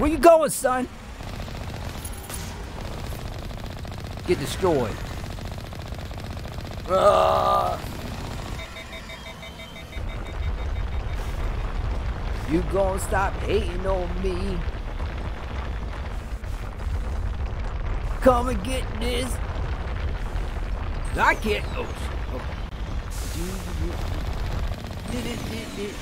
Where you going, son? Get destroyed. You gonna stop hating on me? Come and get this. I can't. Oh, okay.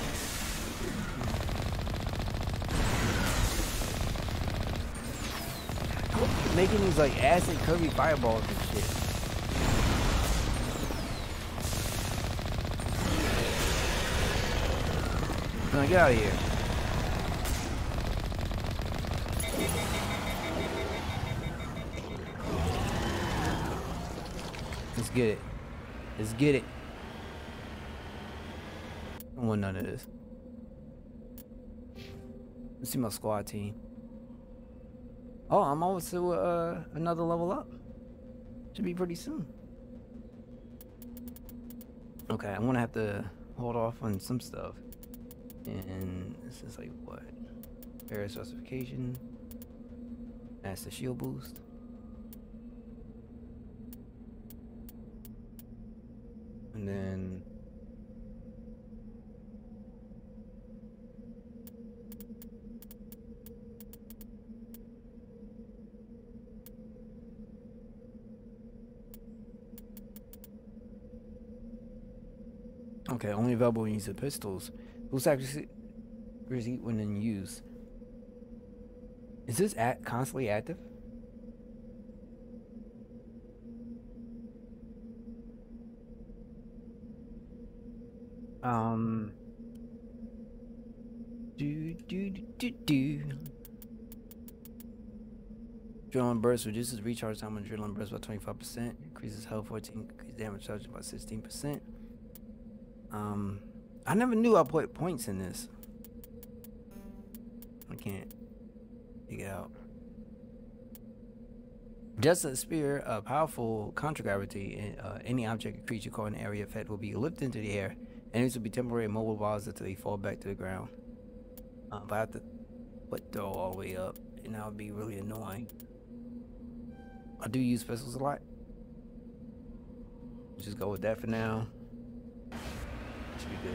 Making these like acid curvy fireballs and shit. Now get out of here. Let's get it. Let's get it. I don't want none of this. Let's see my squad team. Oh, I'm almost to another level up. Should be pretty soon. Okay, I'm gonna have to hold off on some stuff. And this is like what? Various justification. That's the shield boost. And then okay, only available when you use the pistols. Boost accuracy when in use. Is this constantly active? Adrenaline burst reduces recharge time on adrenaline burst by 25%. Increases health 14, damage charge by 16%. I never knew I put points in this. I can't dig it out. Just a spear of powerful contra-gravity, any object or creature caught in the area effect will be lifted into the air, and these will be temporary immobilized until they fall back to the ground. But I have to put throw all the way up, and that would be really annoying. I do use pistols a lot. Just go with that for now. Should be good.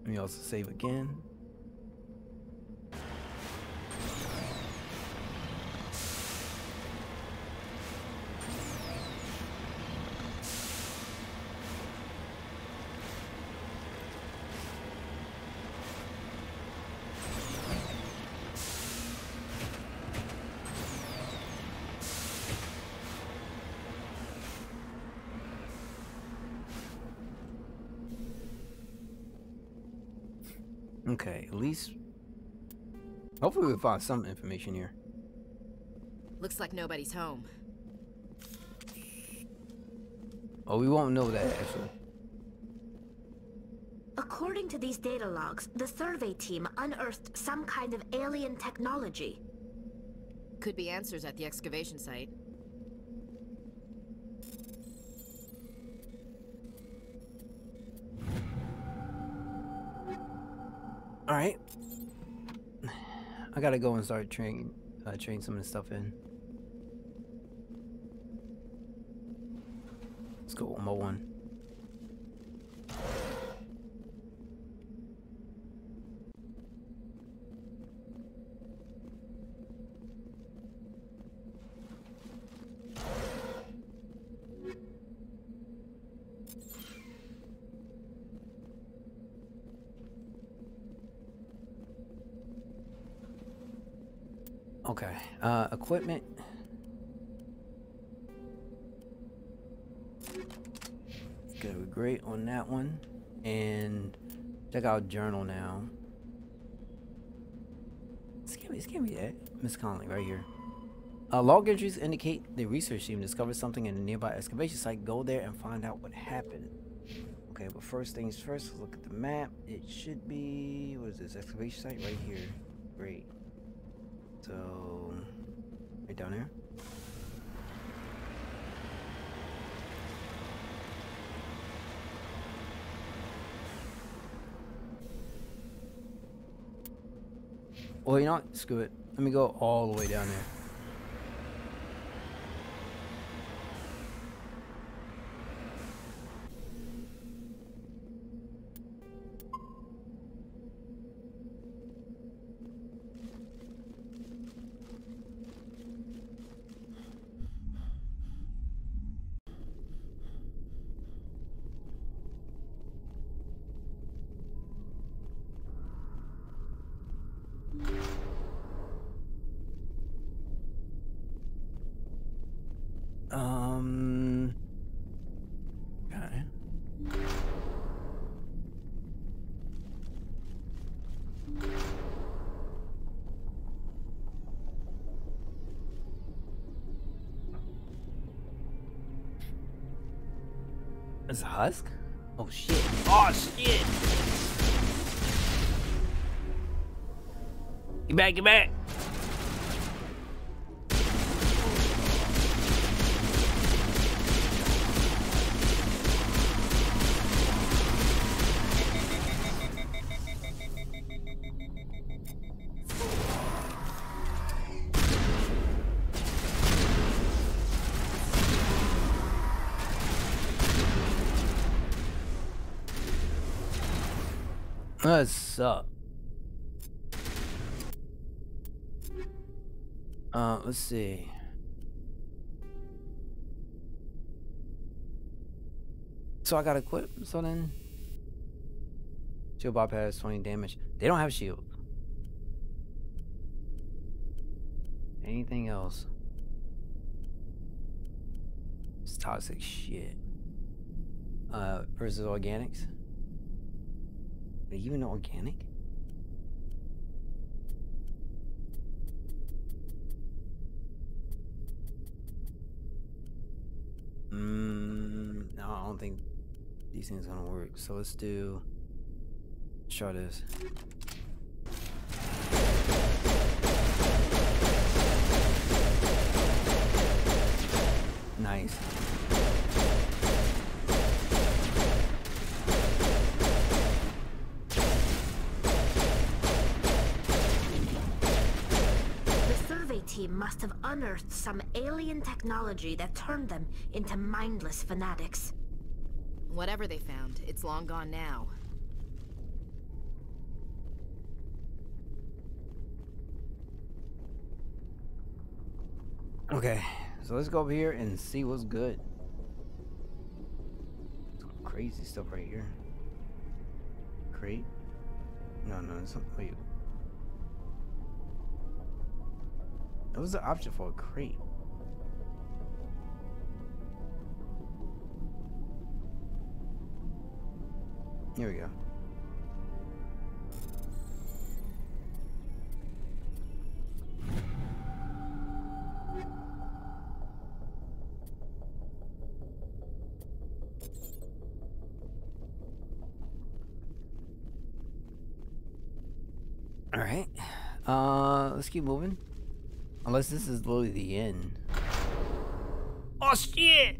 Let me also save again. Okay, at least hopefully we'll find some information here. Looks like nobody's home. Oh, we won't know that actually. According to these data logs, the survey team unearthed some kind of alien technology. Could be answers at the excavation site. All right, I gotta go and start train some of the stuff in. Let's go one by one. Okay, equipment. Okay, we're great on that one. And check out journal now. This can't be that. Miss Conley, right here. Log entries indicate the research team discovered something in a nearby excavation site. Go there and find out what happened. Okay, but first things first, let's look at the map. It should be, what is this, excavation site right here. Great. So, right down here. Well, you know what? Screw it. Let me go all the way down here. It's a husk? Oh shit. Oh shit! Get back, get back! That sucks. Let's see. So I got equipped, so then shield bobcat has 20 damage. They don't have shield. Anything else? It's toxic shit. Versus organics. Even organic? No, I don't think these things are gonna work. So let's try this. Nice. Must have unearthed some alien technology that turned them into mindless fanatics. Whatever they found, it's long gone now. Okay, so let's go over here and see what's good. Some crazy stuff right here. Crate? No, no, it's not for you. It was the option for a crate. Here we go. All right. Let's keep moving. Unless this is literally the end. Oh shit!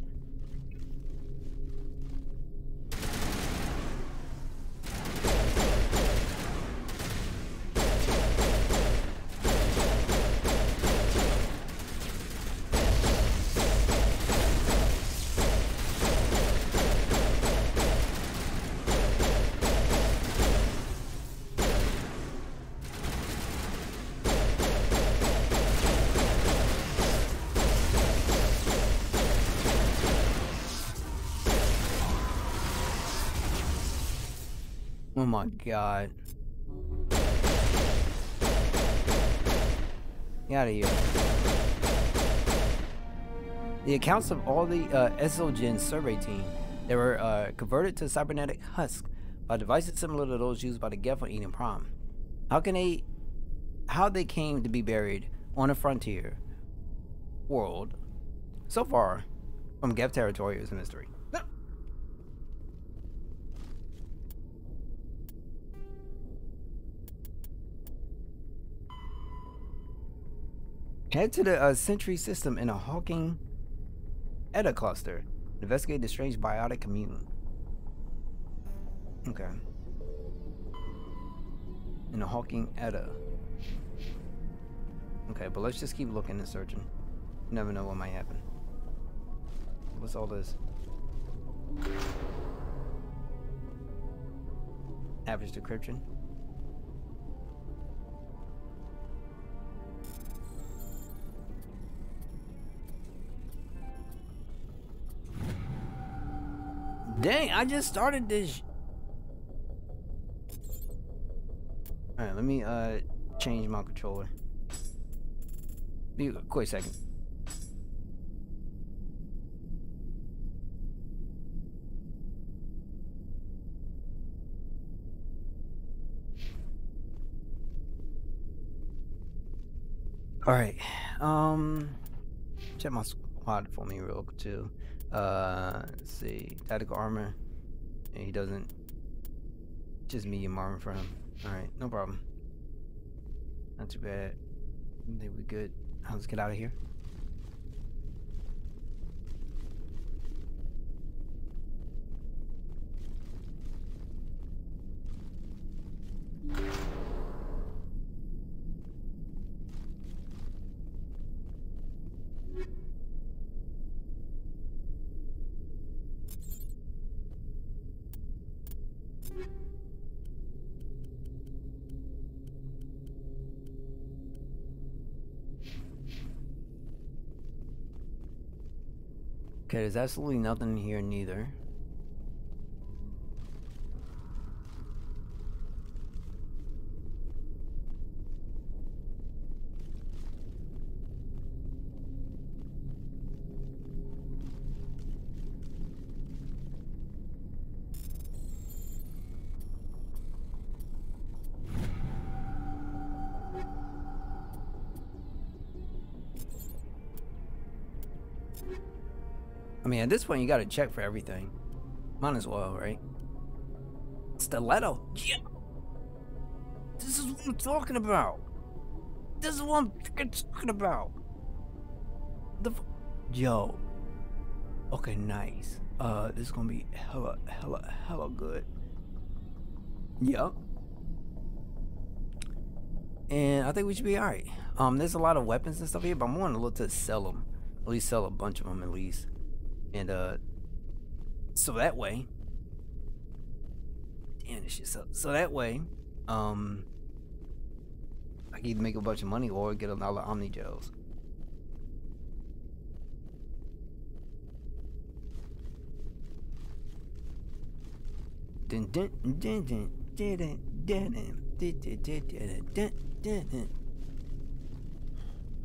Oh my god. Get out of here. The accounts of all the Exogeni survey team. They were converted to cybernetic husk by devices similar to those used by the Geth on Eden Prime. How they came to be buried on a frontier world so far from Geth territory is a mystery. Head to the Sentry system in a Hawking Eta cluster. Investigate the strange biotic commune. Okay. In a Hawking Eta. Okay, but let's just keep looking and searching. You never know what might happen. What's all this? Average decryption. Dang, I just started this. Alright, let me change my controller. Wait a second. Alright, check my squad for me real quick too. Let's see, tactical armor, and he doesn't, just medium armor for him. Alright, no problem. Not too bad. I think we're good. Let's get out of here. Okay, there's absolutely nothing here, neither. I mean, at this point, you gotta check for everything. Might as well, right? Stiletto. Yeah. This is what I'm talking about. This is what I'm freaking talking about. Yo. Okay, nice. This is gonna be hella good. Yup. And I think we should be alright. There's a lot of weapons and stuff here, but I'm wanting to look to sell them. At least sell a bunch of them, at least. And, so that way, damn, this shit's up. So that way, I can either make a bunch of money or get $1 Omni Gels.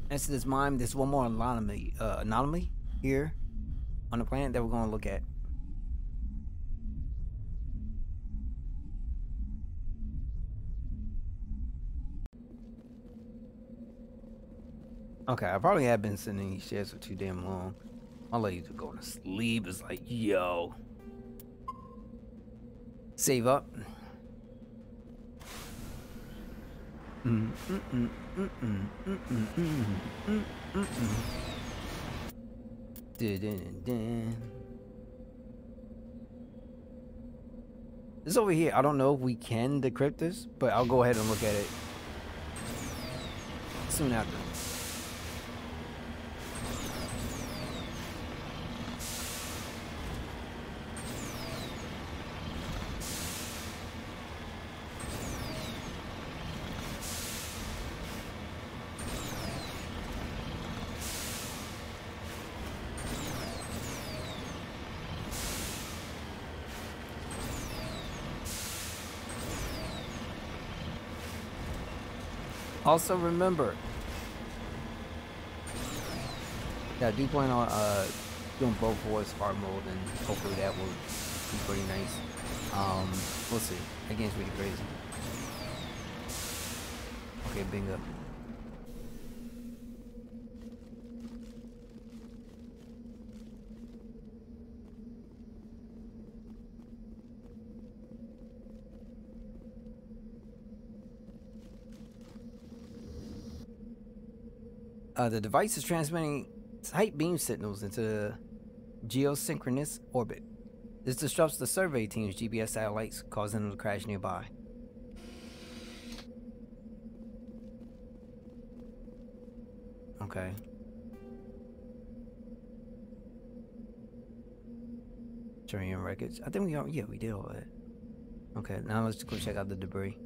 Next to this mime, there's one more anomaly here on the planet that we're going to look at. Okay, I probably have been sending these shares for too damn long. My ladies are going to sleep. It's like, yo. Save up. This over here, I don't know if we can decrypt this, but I'll go ahead and look at it soon after. Also remember, yeah, I do plan on doing both voice art mode, and hopefully that will be pretty nice. We'll see. That game's really crazy. Okay, bingo. The device is transmitting tight beam signals into the geosynchronous orbit. This disrupts the survey team's GPS satellites, causing them to crash nearby. Okay. Turian records. I think we are. Yeah, we did all that. Okay, now let's go check out the debris.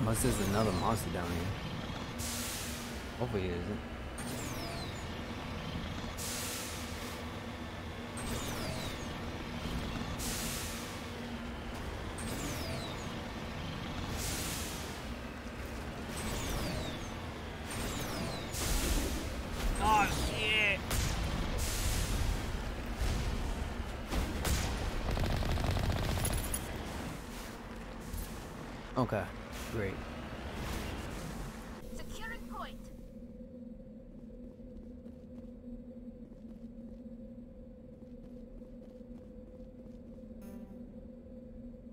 Unless there's another monster down here. Hopefully it isn't. Okay. Great. Securing point.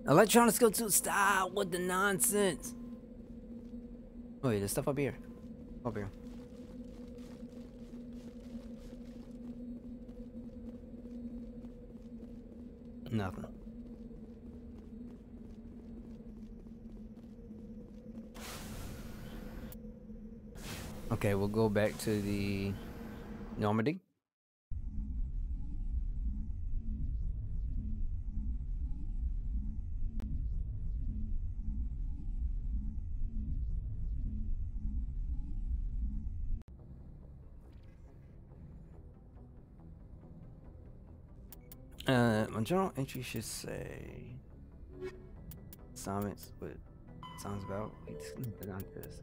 Electronics go to stop with the nonsense. Wait, there's stuff up here. Up here. Nothing. Okay, we'll go back to the Normandy. My journal entry should say assignments with sounds about this.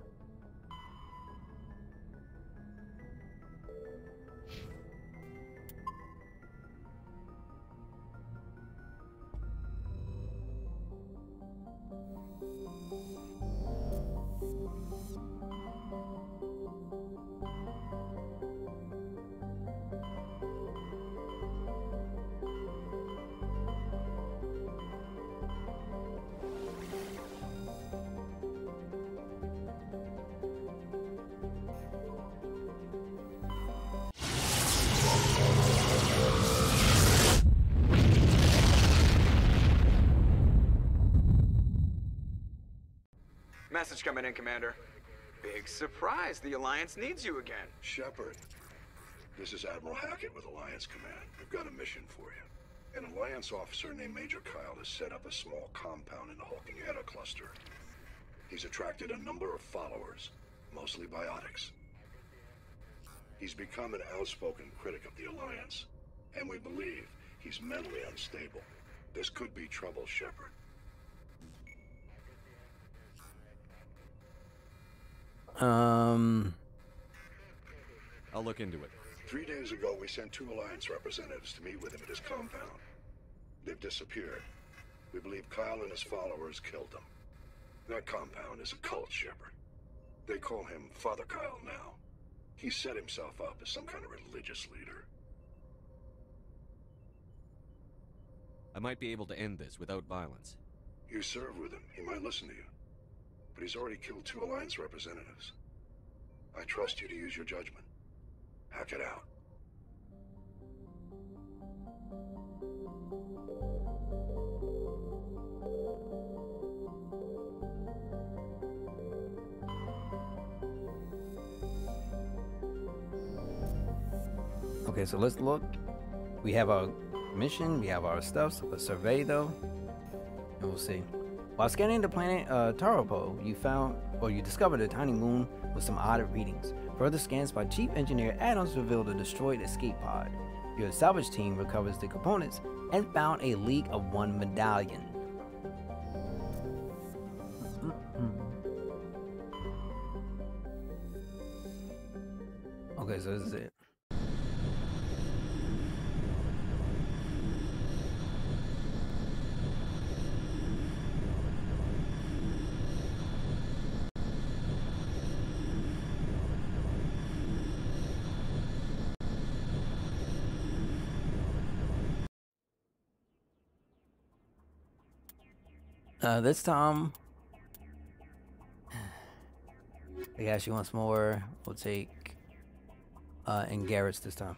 Message coming in, Commander. Big surprise, the Alliance needs you again. Shepard, this is Admiral Hackett with Alliance Command. We've got a mission for you. An Alliance officer named Major Kyle has set up a small compound in the Hawking Eta cluster. He's attracted a number of followers, mostly biotics. He's become an outspoken critic of the Alliance, and we believe he's mentally unstable. This could be trouble, Shepard. I'll look into it. 3 days ago, we sent two Alliance representatives to meet with him at his compound. They've disappeared. We believe Kyle and his followers killed them. That compound is a cult, Shepard. They call him Father Kyle now. He set himself up as some kind of religious leader. I might be able to end this without violence. You serve with him. He might listen to you. But he's already killed two Alliance representatives. I trust you to use your judgment. Hack it out. Okay, so let's look. We have our mission, we have our stuff, so let's survey though, and we'll see. While scanning the planet Taropo, you discovered a tiny moon with some odd readings. Further scans by Chief Engineer Adams revealed a destroyed escape pod. Your salvage team recovers the components and found a leak of one medallion. Okay, so this is it. This time, I guess she wants more. We'll take in Garrett's this time.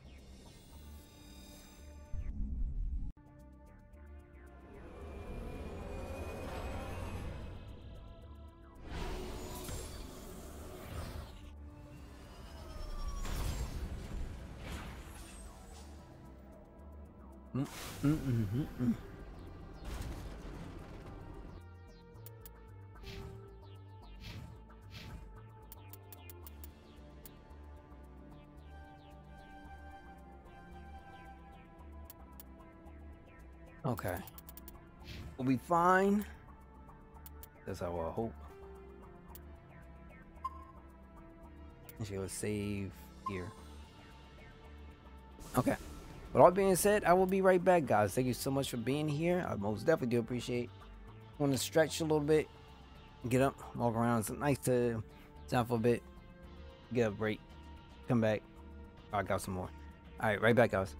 Okay, we'll be fine. That's how I hope. And she will save here. Okay, with all being said, I will be right back, guys. Thank you so much for being here. I most definitely do appreciate. Want to stretch a little bit, get up, walk around. It's nice to stop for a bit, get a break, come back. I got some more. All right, right back, guys.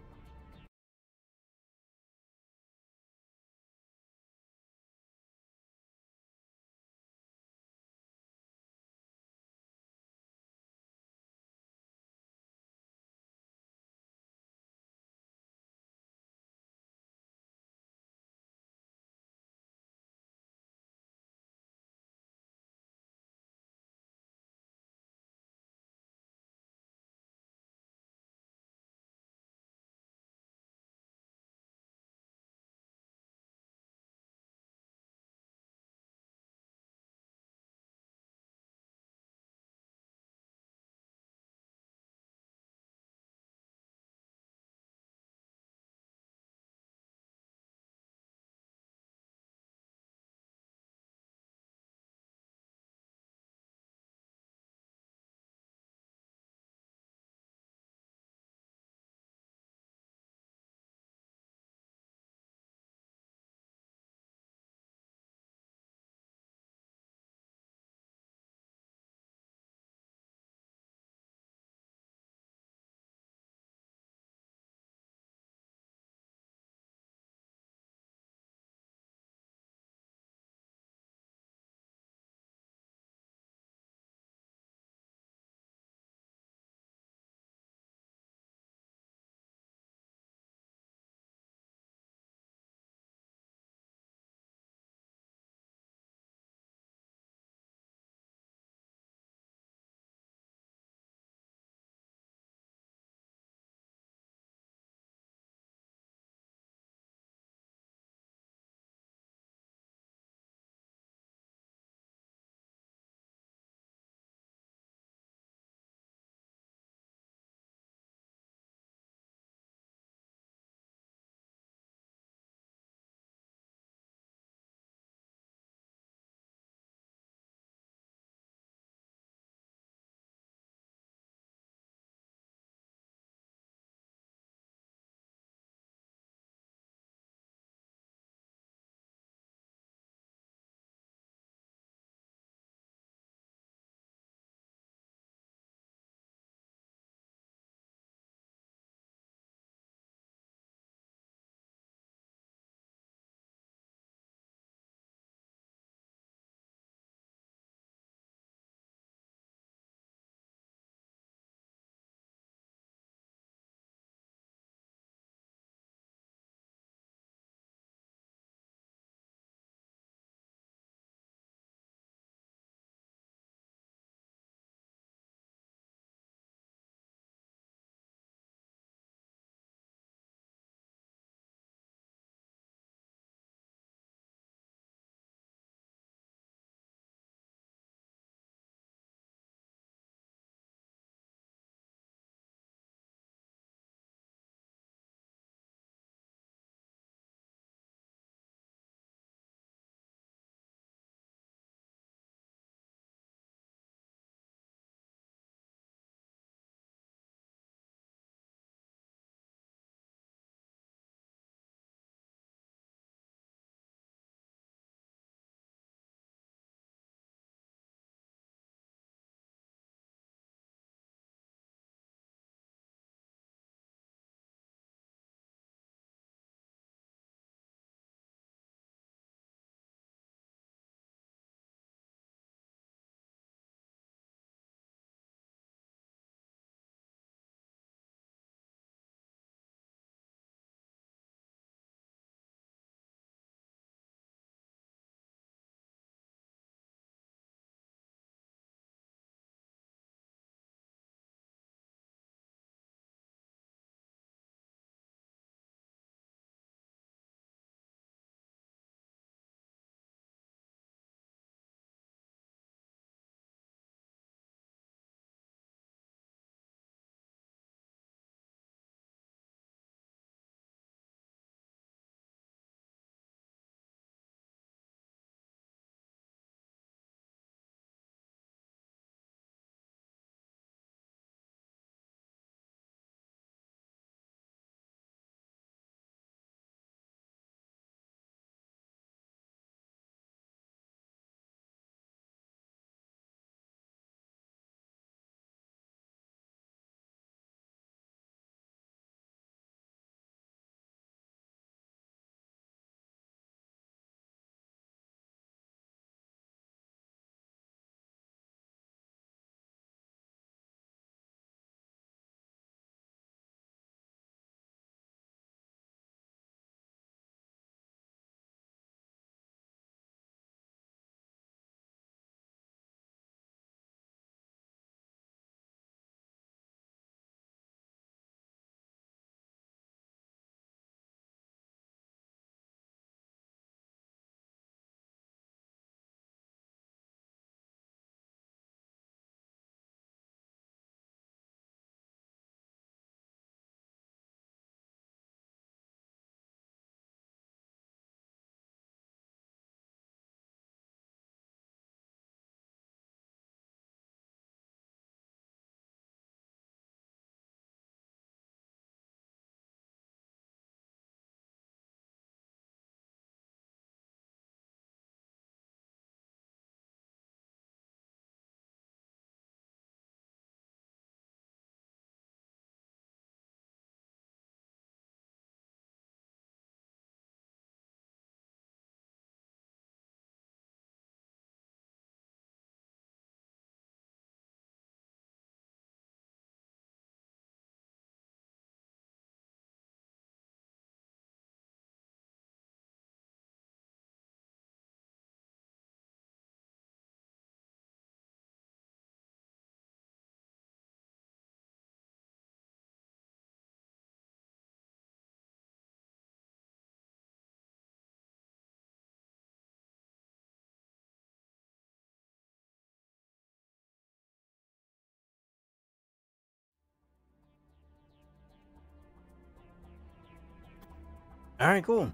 Alright, cool.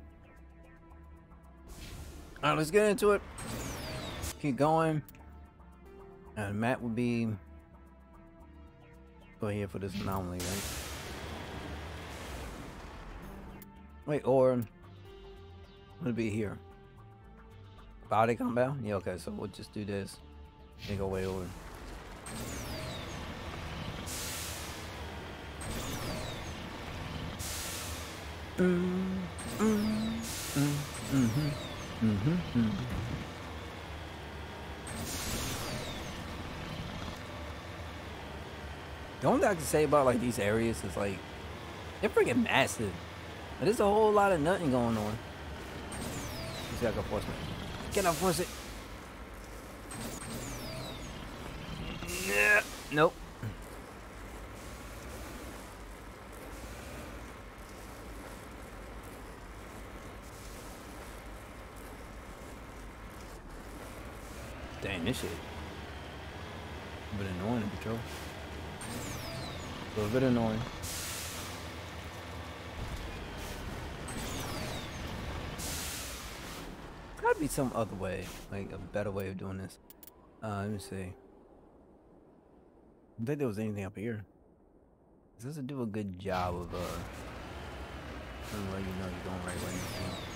Alright, let's get into it. Keep going. The map would be go here for this anomaly, right? Wait, or would it be here? Body compound? Yeah, okay, so we'll just do this. They go way over. The only thing I can say about like these areas is like they're freaking massive, but there's a whole lot of nothing going on. Let's see if I can force it. Can I force it? Yeah. Nope. Dang, this shit. A bit annoying to patrol. A little bit annoying. Gotta be some other way, like a better way of doing this. Let me see. I don't think there was anything up here. This doesn't do a good job of letting you know you're going right way.